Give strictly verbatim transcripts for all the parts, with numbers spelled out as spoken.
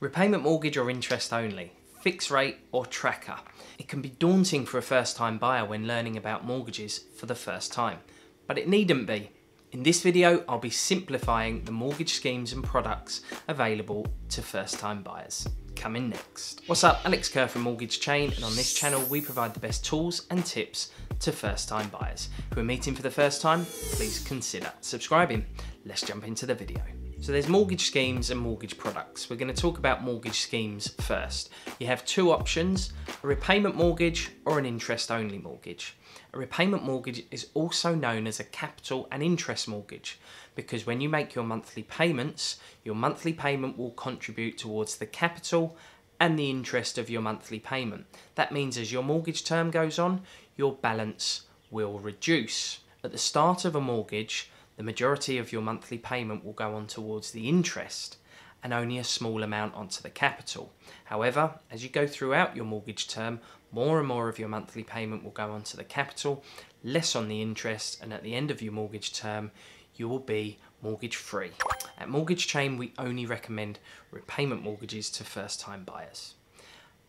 Repayment mortgage or interest only, fixed rate or tracker. It can be daunting for a first-time buyer when learning about mortgages for the first time, but it needn't be. In this video, I'll be simplifying the mortgage schemes and products available to first-time buyers. Coming next. What's up, Alex Kerr from Mortgage Chain, and on this channel we provide the best tools and tips to first-time buyers. Who are meeting for the first time, please consider subscribing. Let's jump into the video. So there's mortgage schemes and mortgage products. We're going to talk about mortgage schemes first. You have two options, a repayment mortgage or an interest-only mortgage. A repayment mortgage is also known as a capital and interest mortgage because when you make your monthly payments, your monthly payment will contribute towards the capital and the interest of your monthly payment. That means as your mortgage term goes on, your balance will reduce. At the start of a mortgage, the majority of your monthly payment will go on towards the interest and only a small amount onto the capital. However, as you go throughout your mortgage term, more and more of your monthly payment will go onto the capital, less on the interest, and at the end of your mortgage term, you will be mortgage free. At Mortgage Chain, we only recommend repayment mortgages to first-time buyers.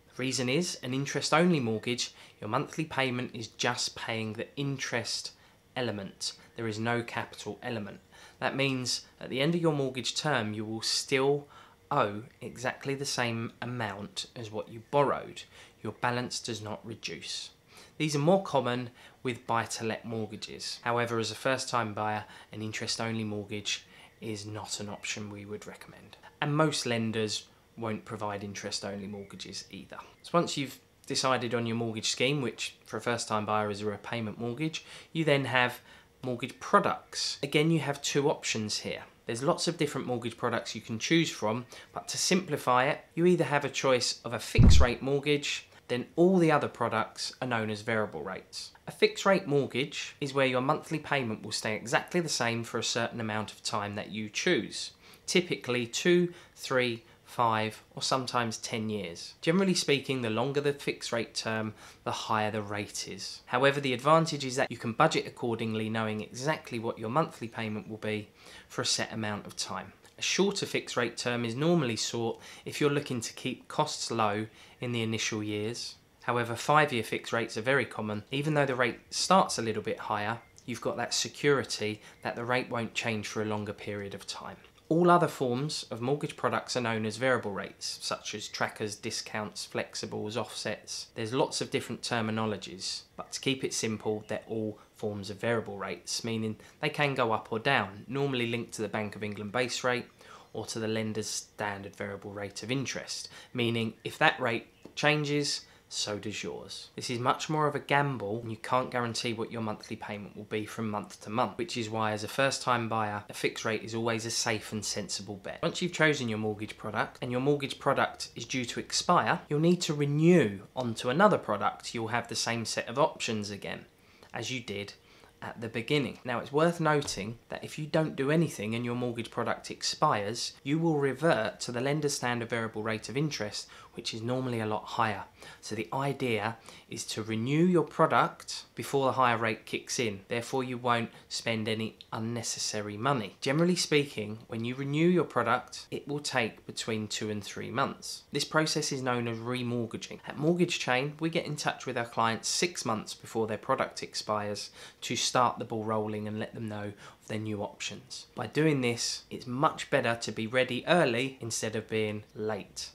The reason is an interest-only mortgage, your monthly payment is just paying the interest element. There is no capital element. That means at the end of your mortgage term, you will still owe exactly the same amount as what you borrowed. Your balance does not reduce. These are more common with buy-to-let mortgages. However, as a first-time buyer, an interest-only mortgage is not an option we would recommend. And most lenders won't provide interest-only mortgages either. So once you've decided on your mortgage scheme, which for a first-time buyer is a repayment mortgage, you then have mortgage products. Again, you have two options here. There's lots of different mortgage products you can choose from, but to simplify it, you either have a choice of a fixed rate mortgage, then all the other products are known as variable rates. A fixed rate mortgage is where your monthly payment will stay exactly the same for a certain amount of time that you choose, typically two, three, five, or sometimes ten years. Generally speaking, the longer the fixed rate term, the higher the rate is. However, the advantage is that you can budget accordingly, knowing exactly what your monthly payment will be for a set amount of time. A shorter fixed rate term is normally sought if you're looking to keep costs low in the initial years. However, five-year fixed rates are very common. Even though the rate starts a little bit higher, you've got that security that the rate won't change for a longer period of time. All other forms of mortgage products are known as variable rates, such as trackers, discounts, flexibles, offsets. There's lots of different terminologies, but to keep it simple, they're all forms of variable rates, meaning they can go up or down, normally linked to the Bank of England base rate or to the lender's standard variable rate of interest, meaning if that rate changes, so does yours. This is much more of a gamble, and you can't guarantee what your monthly payment will be from month to month, which is why as a first-time buyer, a fixed rate is always a safe and sensible bet. Once you've chosen your mortgage product and your mortgage product is due to expire, you'll need to renew onto another product. You'll have the same set of options again as you did at the beginning. Now it's worth noting that if you don't do anything and your mortgage product expires, you will revert to the lender's standard variable rate of interest, which is normally a lot higher. So the idea is to renew your product before the higher rate kicks in. Therefore, you won't spend any unnecessary money. Generally speaking, when you renew your product, it will take between two and three months. This process is known as remortgaging. At Mortgage Chain, we get in touch with our clients six months before their product expires to start the ball rolling and let them know of their new options. By doing this, it's much better to be ready early instead of being late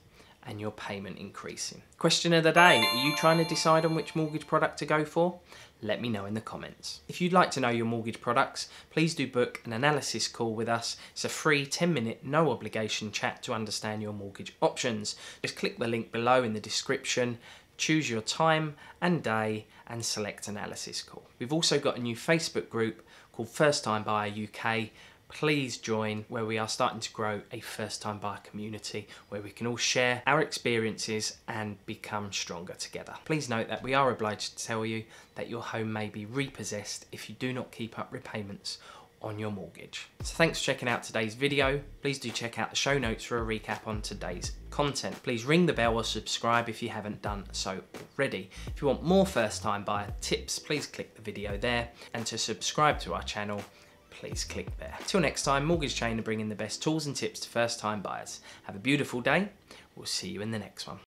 and your payment increasing. Question of the day, are you trying to decide on which mortgage product to go for? Let me know in the comments. If you'd like to know your mortgage products, please do book an analysis call with us. It's a free ten minute, no obligation chat to understand your mortgage options. Just click the link below in the description, choose your time and day and select analysis call. We've also got a new Facebook group called First Time Buyer U K. Please join, where we are starting to grow a first time buyer community where we can all share our experiences and become stronger together. Please note that we are obliged to tell you that your home may be repossessed if you do not keep up repayments on your mortgage. So thanks for checking out today's video. Please do check out the show notes for a recap on today's content. Please ring the bell or subscribe if you haven't done so already. If you want more first time buyer tips, please click the video there. And to subscribe to our channel, please click there. Till next time, Mortgage Chain are bringing the best tools and tips to first time buyers. Have a beautiful day. We'll see you in the next one.